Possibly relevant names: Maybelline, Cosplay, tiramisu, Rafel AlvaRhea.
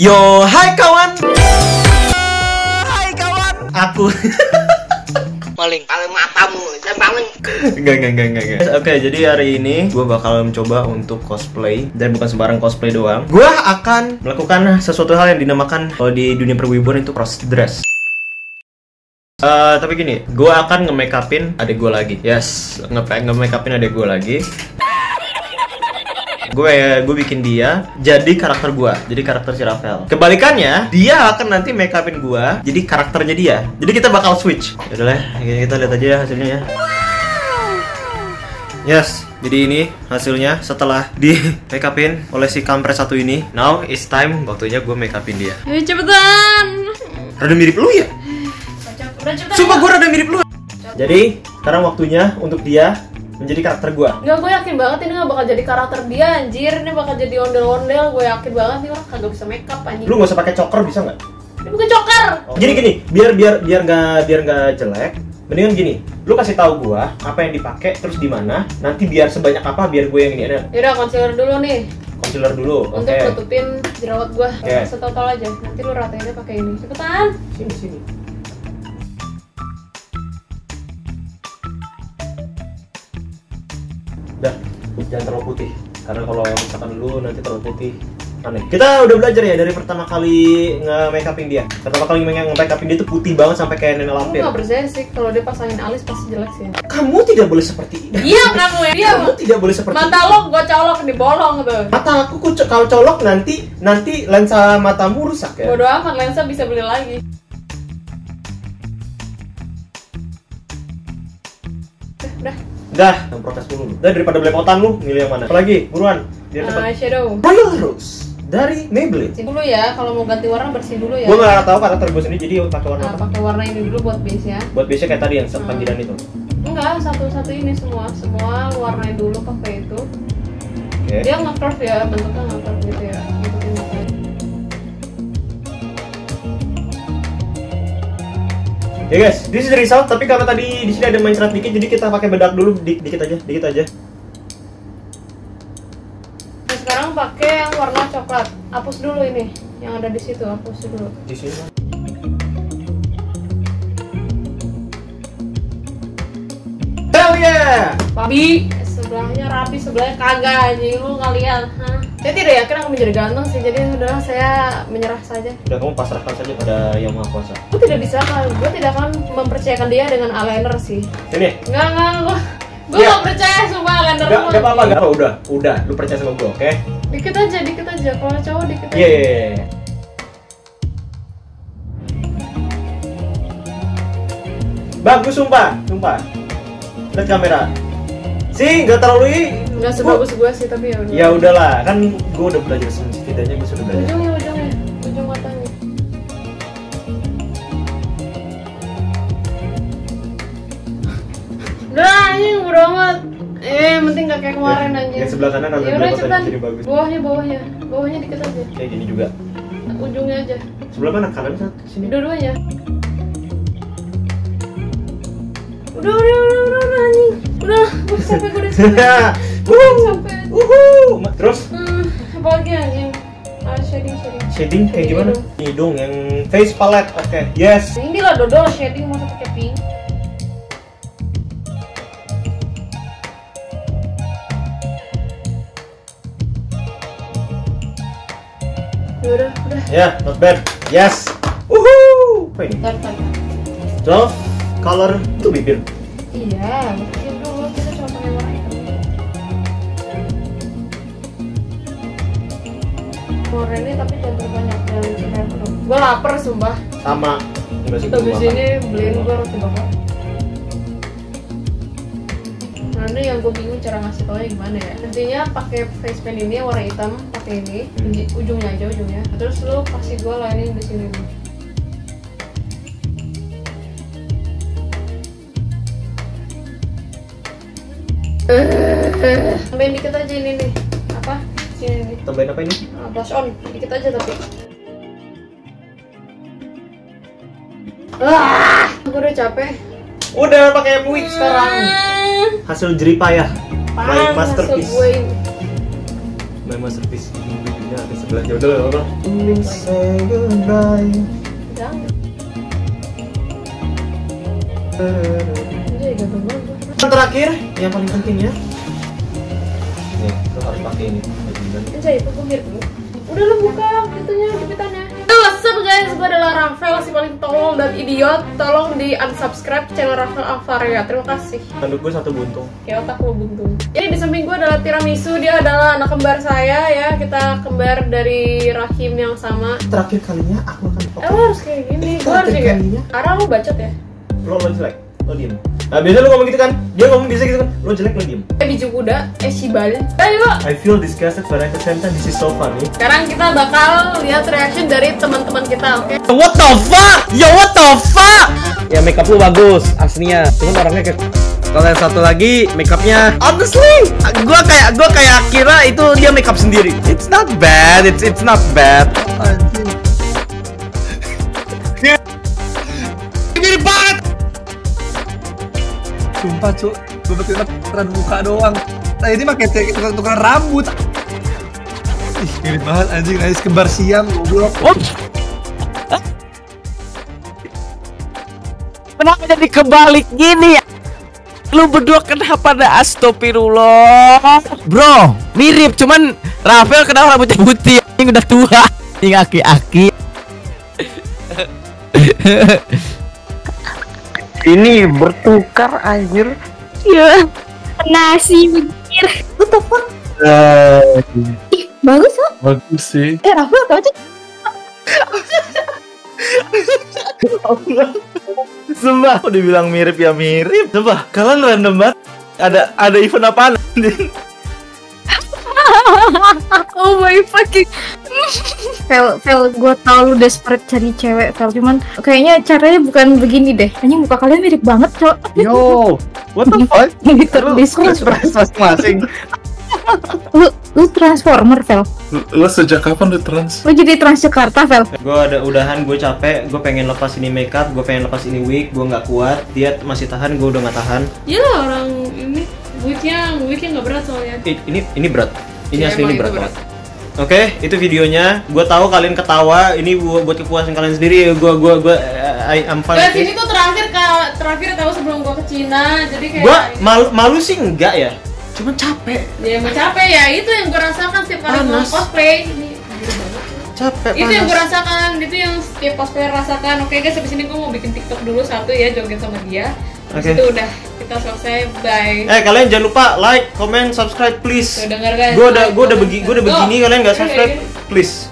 Yo, hai kawan. Hai kawan. Aku paling matamu, saya paling. Enggak. Oke, jadi hari ini gue bakal mencoba untuk cosplay. Dan bukan sembarang cosplay doang. Gue akan melakukan sesuatu hal yang dinamakan kalau di dunia perwibuan itu cross dress. Tapi gini, gue akan nge-makeupin adek gue lagi. Yes, nge-makeupin adek gue lagi. Gue bikin dia jadi karakter gue, jadi karakter si Rafel. Kebalikannya, dia akan nanti make upin gue jadi karakternya dia. Jadi kita bakal switch. Yaudah lah, kita lihat aja ya hasilnya ya. Yes, jadi ini hasilnya setelah di make upin oleh si kampret satu ini. Now it's time, waktunya gue make upin dia. Ayo cepetan. Rada mirip lu ya? Sumpah gue rada mirip lu. Jadi sekarang waktunya untuk dia menjadi karakter gue. Enggak, gue yakin banget ini gak bakal jadi karakter dia, anjir. Ini bakal jadi ondel-ondel, gue yakin banget nih orang kagak bisa make up, anjir. Lu gak usah pakai choker bisa nggak? Ini bukan choker. Oh. Gini, biar nggak jelek. Mendingan gini, lu kasih tahu gue apa yang dipakai, terus di mana. Nanti biar sebanyak apa, biar gue yang ini ada. Yaudah, concealer dulu nih. Concealer dulu. Untuk tutupin jerawat gue. Okay. Setotol aja. Nanti lu ratainnya pakai ini. Cepetan. Sini. Udah, jangan terlalu putih. Karena kalau misalkan lu nanti terlalu putih aneh. Kita udah belajar ya dari pertama kali nge-makeupin dia. Pertama kali nge-makeupin dia tuh putih banget sampai kayak nenek lampir. Aku gak percaya sih kalau dia pasangin alis pasti jelek sih. Kamu tidak boleh seperti ini. Iya, kamu tidak boleh seperti mata lo gua colok di bolong tuh. Mata aku kalau colok nanti lensa matamu rusak ya. Bodo amat, lensa bisa beli lagi. Udah. Dah, yang protes dulu. Dah, daripada belepotan lu, milih yang mana? Apalagi, buruan. Biar cepet. Eyeshadow Royal Rose dari Maybelline. Bersihin dulu ya, kalau mau ganti warna bersihin dulu ya. Gue nggak tahu karakter gue sendiri, jadi pakai warna apa? Pakai warna ini dulu buat base ya. Buat base kayak tadi yang panggilan itu. Enggak, satu-satu ini semua warna dulu pakai itu. Okay. Dia nge-curve ya, bentuknya nge-curve gitu ya. Ya guys, this is the result. Tapi karena tadi di sini ada mencret dikit, jadi kita pakai bedak dulu dikit aja. Nah, sekarang pakai yang warna coklat. Hapus dulu ini yang ada di situ, hapus dulu. Di sini. Hell yeah! Papi, sebelahnya rapi, sebelahnya kagak. Jadi lu kalian, hah? Saya tidak yakin aku menjadi ganteng sih, jadi sudahlah saya menyerah saja. Udah, kamu pasrahkan saja pada Yang Maha Kuasa. Gue tidak bisa, gue tidak akan mempercayakan dia dengan eyeliner sih. Sini. Enggak, gue gak percaya sama eyeliner. Gak apa-apa, gak apa-apa, udah, lu percaya sama gue, oke? Dikit aja, kalau cowok dikit aja. Iya. Bagus, sumpah. Lihat kamera. Sih, gak terlalu nggak sebagus gue sih, tapi ya udah. Ya udahlah, kan gue udah belajar setidaknya gue sudah belajar. Ujung matanya. Udah anjing, bodo amat. Penting gak kayak kemarin anjing. Yang sebelah kanan agak jadi bagus. Bawahnya dikit aja. Kayak gini juga. Ujungnya aja. Sebelah mana? Kanan satu sini. Dua-duanya. Udah anjing. Udah, gue sampai. Terus? Apalagi anjing? Shading kayak gimana? Hidung yang face palette, oke. Yes. Ini lah dodol shading, masa pakai pink. Udah. Ya, not bad. Yes. Apa ini? Tar. 12 color itu bibir. Iya. Ini tapi jangan banyak yang ceker. Gue lapar sumpah. Sama. Kita di sini beliin gue roti bakar. Nah ini yang gue bingung cara ngasih tau gimana ya. Nantinya pakai face paint ini warna hitam, pakai ini ujungnya. Terus lu kasih gue lining di sini. Tambahin dikit aja ini nih. Apa? Sini. Tambahin apa ini? Blush on, dikit aja tapi. Gue udah capek. Udah pakai buik sekarang. Hasil jeripayah. Masterpiece. memang service videonya ada sebelah. Ya udah lah, orang ingin say goodbye. Yang terakhir, yang paling penting ya. Nih, lo harus pakai ini. Anjay, pemikir dulu. Udah lo buka itunya, jepitannya. What's up guys, gue adalah Rafel, si paling tolong dan idiot. Tolong di unsubscribe channel Rafel AlvaRhea, terima kasih. Tanduk gue satu buntung. Ya otak lo buntung. Jadi di samping gue adalah Tiramisu, dia adalah anak kembar saya ya. Kita kembar dari rahim yang sama. Terakhir kalinya aku akan fokus. Lo harus kayak gini, gue harus juga. Arah lo bacot ya? Lo jelek, lo diem. Nah biasanya lo ngomong gitu kan, dia ngomong biasa gitu kan, lo jelek, lo diem. Biju kuda, shibale. Ayo. I feel disgusted but at the same time this is so funny. Sekarang kita bakal lihat reaction dari teman-teman kita, oke? Okay? What the fuck? Yo what the fuck? Ya makeup lu bagus aslinya, cuman orangnya kayak. Kalau yang satu lagi makeupnya, honestly, gua kayak kira itu dia makeup sendiri. It's not bad, it's not bad. Sumpah cu, gue betul-betul terang muka doang. Nah ini pake tukang rambut. Ih, mirip banget anjing, nangis kembar siam, goblok. Kenapa jadi kebalik gini ya? Lu berdua kenapa ada astagfirullah? Bro, mirip, cuman Rafel kenapa rambutnya putih? Ini udah tua, ini aki-aki. Ini bertukar anjir. Iya. Nasi mikir. Lu telepon? Ih, bagus kok. Bagus sih. Rafel kamu cek. Sumpah, udah bilang mirip ya mirip. Sumpah, kalian random banget. Ada event apaan? Oh my fucking. Fel, gue tau lu desperate cari cewek, Fel. Cuman kayaknya caranya bukan begini deh. Anjing, muka kalian mirip banget, Cok. Yo, what the fuck? Lu masing-masing. Lu transformer, Fel. Lu sejak kapan udah trans? Lu jadi trans Jakarta, Fel. Gue ada udahan, gue capek, gue pengen lepas ini makeup, gue pengen lepas ini wig, gue gak kuat. Dia masih tahan, gue udah gak tahan. Iya orang ini, wignya gak berat soalnya. Ini berat, ini asli ini berat banget. Oke, itu videonya. Gue tahu kalian ketawa. Ini buat kepuasan kalian sendiri. Gue I'm fine. Guys, ini tuh terakhir tahu sebelum gue ke Cina. Jadi kayak gue malu sih enggak ya. Cuman capek. Ya emang capek ya. Itu yang gue rasakan setiap kali gue cosplay. Ini capek. Itu panas. Yang gue rasakan. Itu yang setiap cosplay rasakan. Oke guys, habis ini gue mau bikin TikTok dulu satu ya, joget sama dia. Oke. Itu udah. Kita selesai, bye. Kalian jangan lupa like, comment, subscribe please. Gue udah begini, kalian nggak subscribe please.